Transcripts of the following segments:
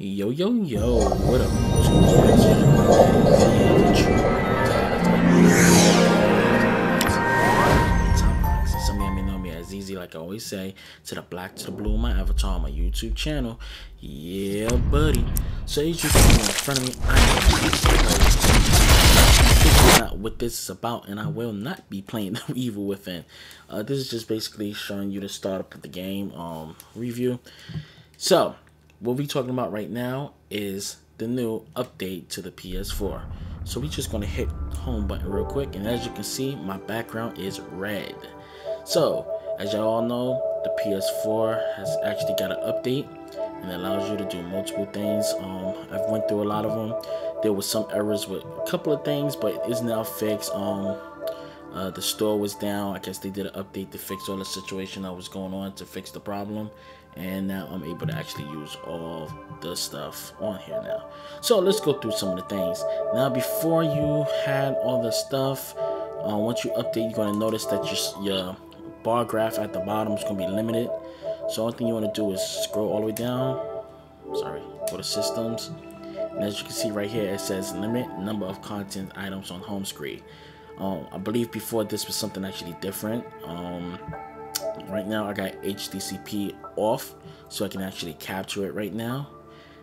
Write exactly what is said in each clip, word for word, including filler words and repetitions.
Yo, yo, yo, what up? Some of you may know me as Z Z, like I always say, to the black, to the blue, my avatar on my YouTube channel. Yeah, buddy. So as you can see in front of me, I am not what this is about, and I will not be playing the Evil Within. Uh, this is just basically showing you the start up of the game um, review. So what we're talking about right now is the new update to the P S four. So we're just going to hit home button real quick. And as you can see, my background is red. So as y'all all know, the P S four has actually got an update and it allows you to do multiple things. Um, I've went through a lot of them. There was some errors with a couple of things, but it's now fixed. Um, uh, the store was down. I guess they did an update to fix all the situation that was going on, to fix the problem. And now I'm able to actually use all the stuff on here now. So let's go through some of the things. Now before you had all the stuff, uh, once you update, you're going to notice that your, your bar graph at the bottom is going to be limited. So only thing you want to do is scroll all the way down. Sorry, go to systems. And as you can see right here, it says limit number of content items on home screen. Um, I believe before this was something actually different. Um, right now I got H D C P off, so I can actually capture it right now,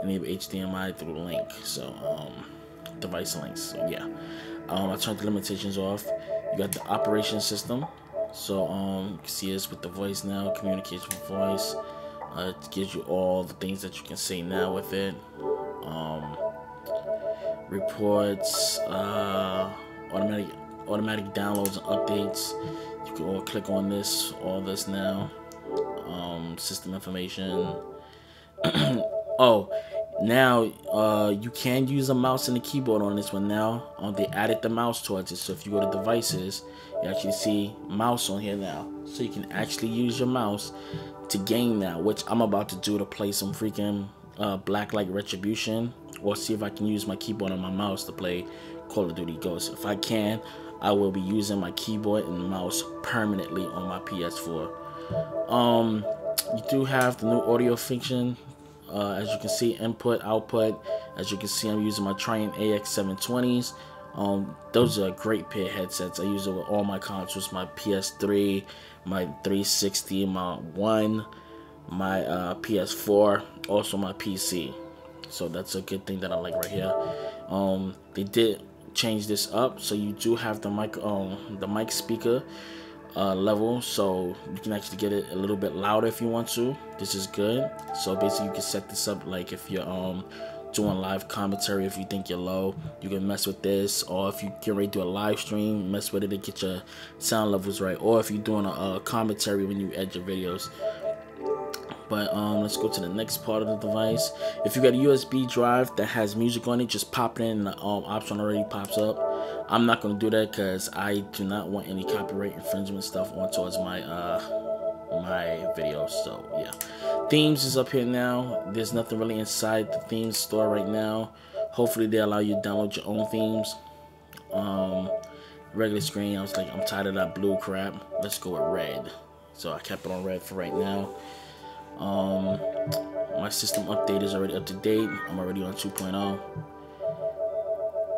and enable H D M I through the link, so um device links. So yeah, um I turned the limitations off. You got the operation system, so um you can see this with the voice now, communication with voice. Uh, it gives you all the things that you can say now with it. Um reports, uh automatic automatic downloads and updates. You can all click on this, all this now. Um, system information. Oh, now uh, you can use a mouse and a keyboard on this one now. Um, they added the mouse towards it, so if you go to devices, you actually see mouse on here now. So you can actually use your mouse to game now, which I'm about to do to play some freaking uh, Blacklight Retribution, or see if I can use my keyboard and my mouse to play Call of Duty Ghosts. If I can, I will be using my keyboard and mouse permanently on my P S four. Um, you do have the new audio function. Uh, as you can see, input, output. As you can see, I'm using my Tritton A X seven twenty s. Um, those are great pair headsets. I use it with all my consoles, my P S three, my three sixty, my One, my uh, P S four, also my P C. So that's a good thing that I like right here. Um, they did change this up, so you do have the mic um, the mic speaker uh, level, so you can actually get it a little bit louder if you want to. This is good. So basically you can set this up, like if you're um doing live commentary, if you think you're low, you can mess with this, or if you get ready to do a live stream, mess with it to get your sound levels right, or if you're doing a, a commentary when you edit your videos. But um, let's go to the next part of the device. If you got a U S B drive that has music on it, just pop it in and the um, option already pops up. I'm not going to do that because I do not want any copyright infringement stuff on towards my uh, my videos. So yeah, themes is up here now. There's nothing really inside the theme store right now. Hopefully they allow you to download your own themes. Um, regular screen, I was like, I'm tired of that blue crap. Let's go with red. So I kept it on red for right now. Um, my system update is already up to date. I'm already on two point oh.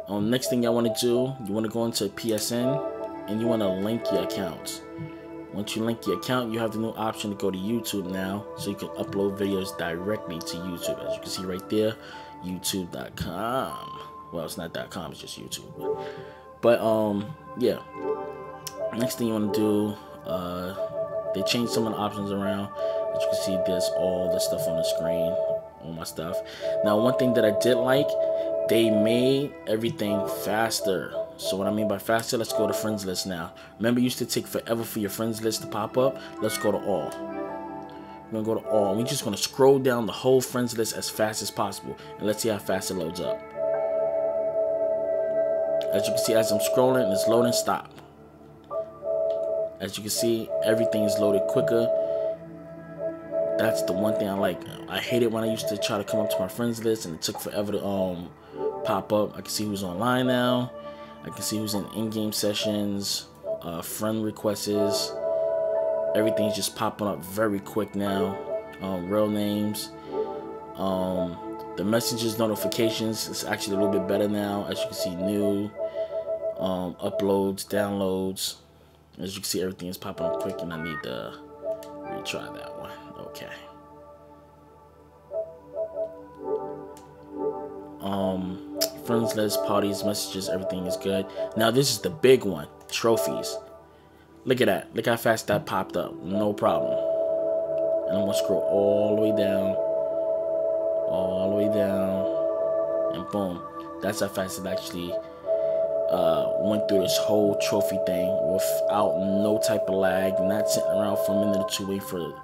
Um, next thing y'all want to do, you want to go into P S N and you want to link your accounts. Once you link your account, you have the new option to go to YouTube now, so you can upload videos directly to YouTube. As you can see right there, YouTube dot com. Well, it's not .com, it's just YouTube. But um, yeah. Next thing you want to do, uh, they changed some of the options around. As you can see, there's all the stuff on the screen, all my stuff. Now, one thing that I did like, they made everything faster. So what I mean by faster, let's go to friends list now. Remember, it used to take forever for your friends list to pop up. Let's go to all. We're gonna go to all. We're just gonna scroll down the whole friends list as fast as possible, and let's see how fast it loads up. As you can see, as I'm scrolling, it's loading. Stop. As you can see, everything is loaded quicker. That's the one thing I like. I hate it when I used to try to come up to my friends list and it took forever to um pop up. I can see who's online now. I can see who's in in-game sessions, uh, friend requests. Everything's just popping up very quick now. Um, real names. Um, The messages notifications is actually a little bit better now. As you can see, new um, uploads, downloads. As you can see, everything is popping up quick, and I need to retry that one. Okay. Um, friends list, parties, messages, everything is good. Now this is the big one, trophies. Look at that. Look how fast that popped up. No problem. And I'm gonna scroll all the way down, all the way down, and boom. That's how fast it actually uh, went through this whole trophy thing without no type of lag. Not sitting around for a minute or two waiting for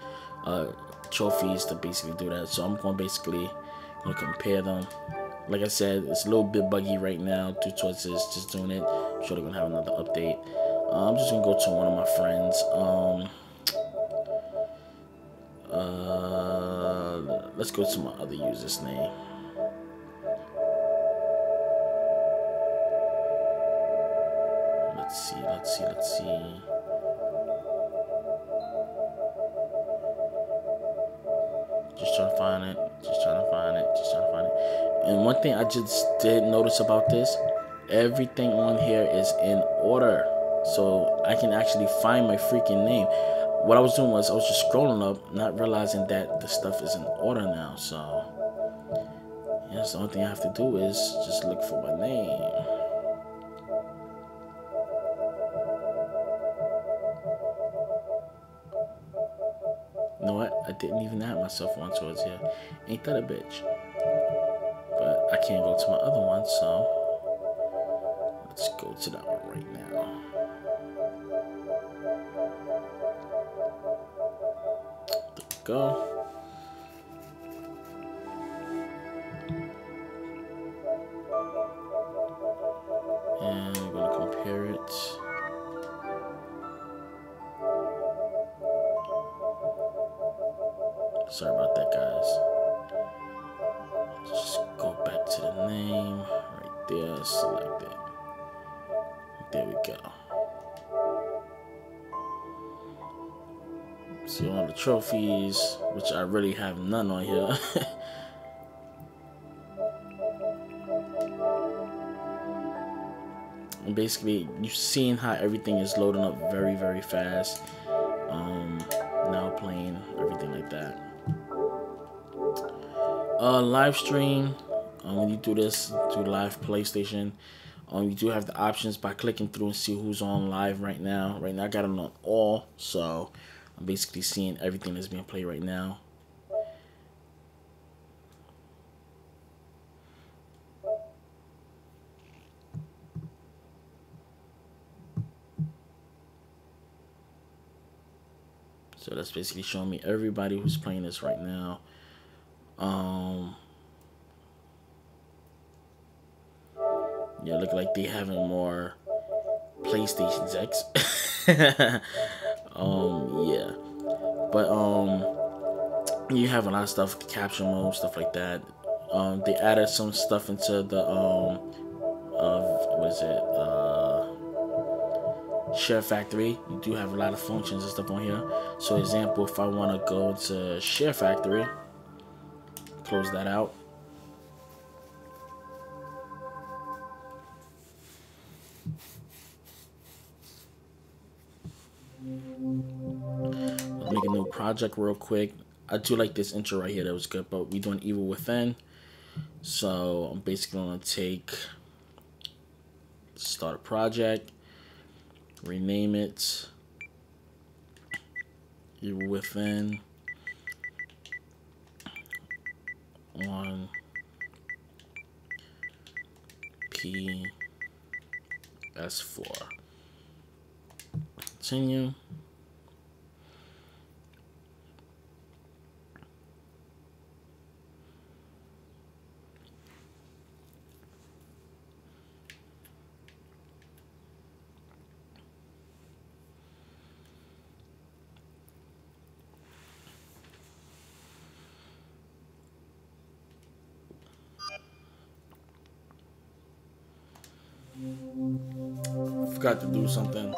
uh, trophies to basically do that. So I'm gonna basically gonna compare them. Like I said, it's a little bit buggy right now due towards this, just doing it. I'm sure they're gonna have another update. Uh, I'm just gonna go to one of my friends. Um, uh, let's go to my other user's name. Let's see, let's see, let's see. Just trying to find it, just trying to find it, just trying to find it. And one thing I just did notice about this, everything on here is in order. So I can actually find my freaking name. What I was doing was I was just scrolling up, not realizing that the stuff is in order now. So yeah, that's the only thing I have to do is just look for my name. You know what? I didn't even add myself one towards here. Ain't that a bitch? But I can't go to my other one, so let's go to that one right now. Go. And I'm going to compare it. Sorry about that, guys. Just go back to the name right there, select it. There we go. See all the trophies, which I really have none on here. And basically, you've seen how everything is loading up very, very fast. Um, now playing, everything like that. Uh, live stream. Um, when you do this, do live PlayStation. Um, you do have the options by clicking through and see who's on live right now. Right now, I got them on all, so I'm basically seeing everything that's being played right now. So that's basically showing me everybody who's playing this right now. Um, yeah, look like they having more PlayStation X. Um, yeah, but, um, you have a lot of stuff, capture mode, stuff like that. Um, they added some stuff into the, um, of, what is it, uh, ShareFactory. You do have a lot of functions and stuff on here. So, example, if I want to go to ShareFactory, close that out. Make a new project real quick. I do like this intro right here, that was good, but we're doing Evil Within. So I'm basically gonna take, start a project, rename it Evil Within on P S four. Continue. Got to do something.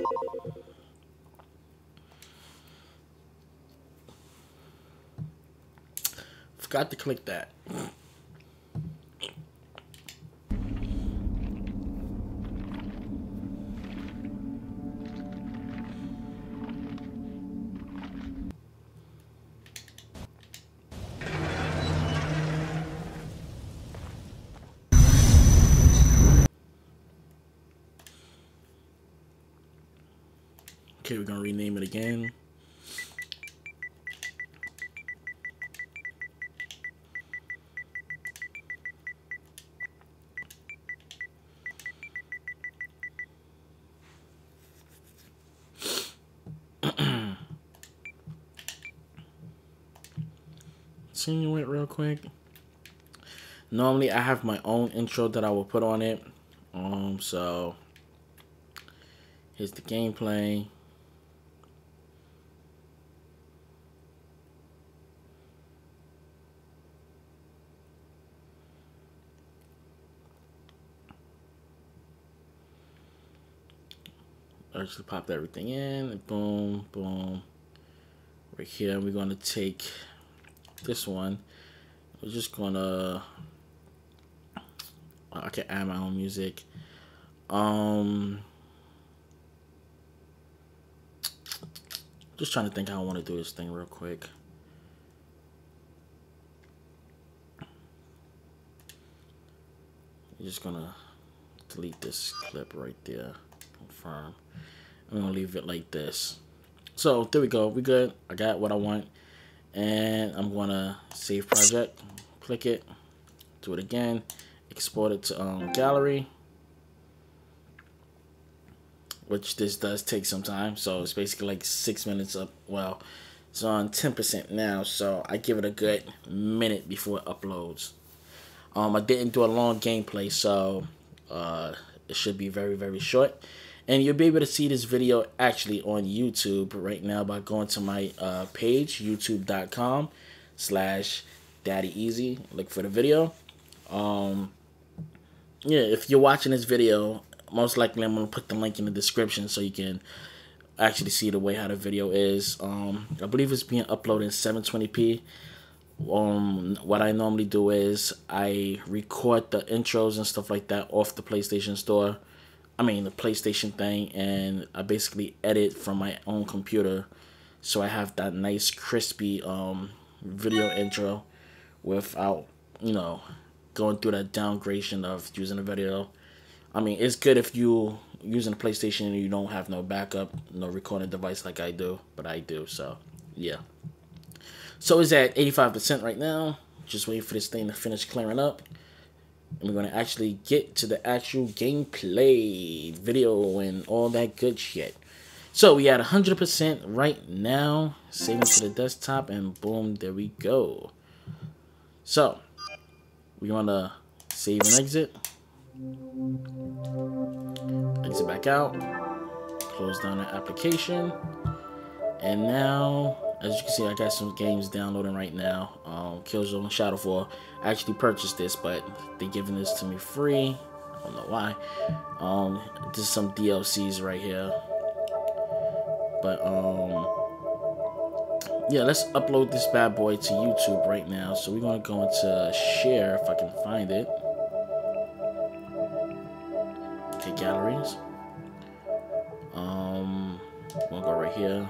Forgot to click that. Okay, we're gonna rename it again. Continue it real quick. Normally I have my own intro that I will put on it. Um, so here's the gameplay. I actually popped everything in and boom, boom. Right here we're gonna take this one. We're just gonna I can add my own music. Um just trying to think how I want to do this thing real quick. I'm just gonna delete this clip right there. Confirm. I'm gonna leave it like this. So there we go, we good. I got what I want. And I'm gonna save project, click it, do it again, export it to um, gallery, which this does take some time. So it's basically like six minutes up. Well, it's on ten percent now, so I give it a good minute before it uploads. Um, I didn't do a long gameplay, so uh, it should be very, very short. And you'll be able to see this video actually on YouTube right now by going to my uh, page, youtube.com slash daddyezee. Look for the video. Um, yeah, if you're watching this video, most likely I'm going to put the link in the description so you can actually see the way how the video is. Um, I believe it's being uploaded in seven twenty p. Um, what I normally do is I record the intros and stuff like that off the PlayStation Store. I mean the PlayStation thing, and I basically edit from my own computer, so I have that nice crispy um, video intro without, you know, going through that downgradation of using a video. I mean, it's good if you using a PlayStation and you don't have no backup, no recording device like I do, but I do, so yeah. So it's at eighty-five percent right now. Just waiting for this thing to finish clearing up. And we're going to actually get to the actual gameplay video and all that good shit. So we at one hundred percent right now. Saving to the desktop and boom, there we go. So we want to save and exit. Exit back out. Close down the application. And now, as you can see, I got some games downloading right now. Um, Killzone Shadowfall. I actually purchased this, but they're giving this to me free. I don't know why. Um, there's some D L Cs right here. But, um, yeah, let's upload this bad boy to YouTube right now. So we're going to go into Share, if I can find it. Okay, Galleries. Um, we'll go right here.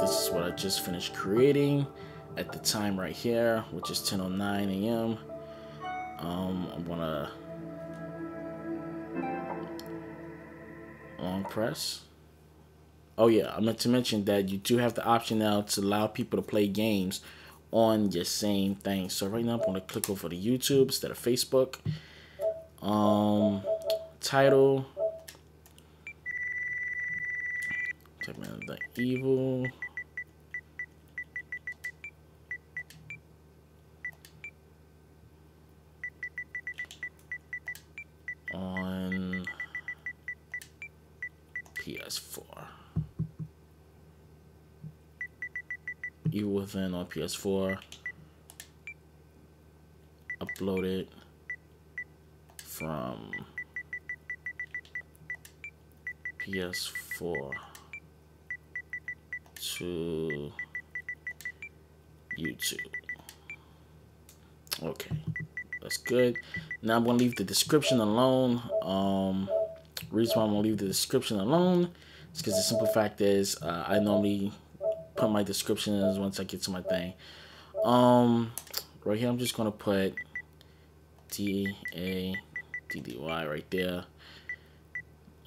This is what I just finished creating at the time right here, which is ten oh nine a m Um, I'm gonna long press. Oh yeah, I meant to mention that you do have the option now to allow people to play games on your same thing. So right now I'm gonna click over to YouTube instead of Facebook. Um, title. The Evil on P S four. Evil Within on P S four. Uploaded from P S four. To YouTube. Okay, that's good. Now I'm gonna leave the description alone. Um, reason why I'm gonna leave the description alone is because the simple fact is uh, I normally put my descriptions once I get to my thing. Um, right here I'm just gonna put D A D D Y right there.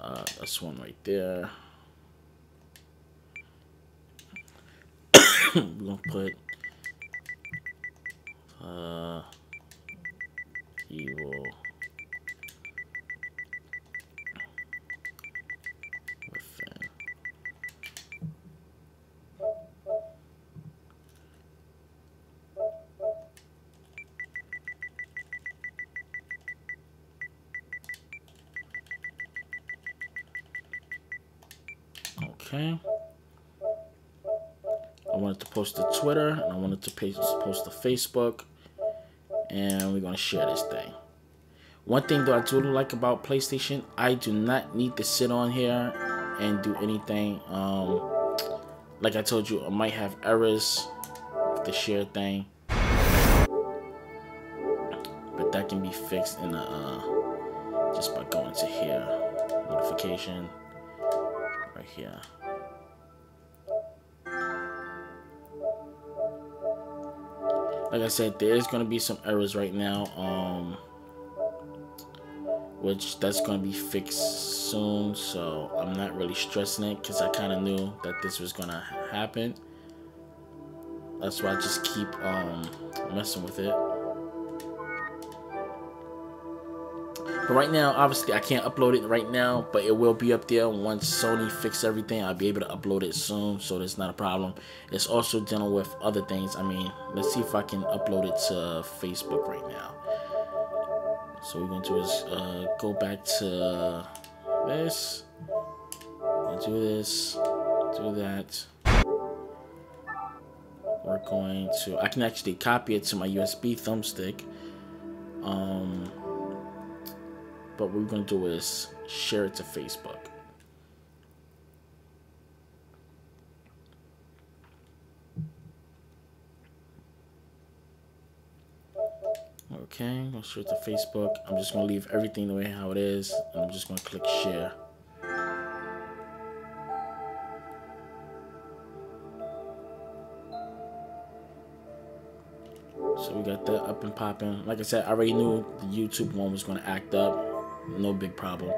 Uh, that's one right there. We're gonna put uh, Evil Within. Okay. I wanted to post to Twitter, and I wanted to post to Facebook, and we're going to share this thing. One thing that I do like about PlayStation, I do not need to sit on here and do anything. Um, like I told you, I might have errors with the share thing, but that can be fixed in a, uh, just by going to here, notification, right here. Like I said, there is going to be some errors right now, um, which that's going to be fixed soon, so I'm not really stressing it because I kind of knew that this was going to happen. That's why I just keep um, messing with it. But right now, obviously, I can't upload it right now, but it will be up there. Once Sony fixes everything, I'll be able to upload it soon, so that's not a problem. It's also dealing with other things. I mean, let's see if I can upload it to Facebook right now. So we're going to do is uh, go back to this, and do this, do that. We're going to, I can actually copy it to my U S B thumbstick. Um... But what we're going to do is share it to Facebook. Okay, I'm going to share it to Facebook. I'm just going to leave everything the way how it is. And I'm just going to click share. So we got that up and popping. Like I said, I already knew the YouTube one was going to act up. No big problem.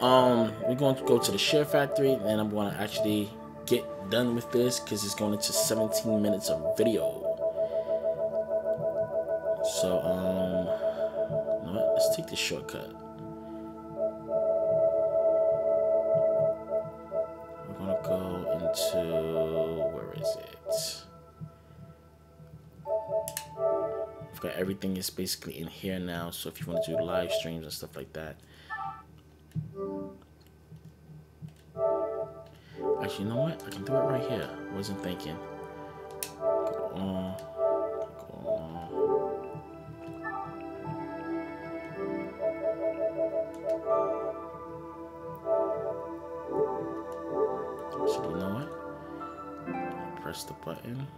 Um, we're going to go to the Share Factory, and I'm going to actually get done with this because it's going into seventeen minutes of video. So, um, you know what? Let's take the shortcut. We're going to go into, where is it? Got everything is basically in here now, so if you want to do live streams and stuff like that. Actually, you know what? I can do it right here. I wasn't thinking. Go on. Go on. So, you know what? Press the button.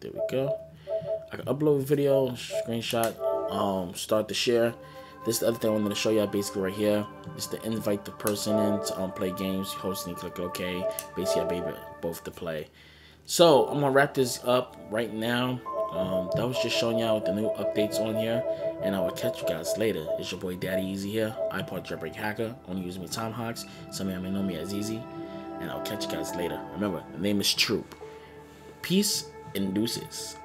There we go. I can upload a video, screenshot, um, start the share. This is the other thing I wanted to show you basically right here. Is to invite the person in to um, play games. You host and you click OK. Basically, I baby both to play. So I'm gonna wrap this up right now. Um, that was just showing y'all the new updates on here, and I will catch you guys later. It's your boy Daddyezee here, iPod jailbreak hacker. Only use me Tom Hawks. Some of y'all may know me as Z Z, and I'll catch you guys later. Remember, the name is Troop. Peace. Induces.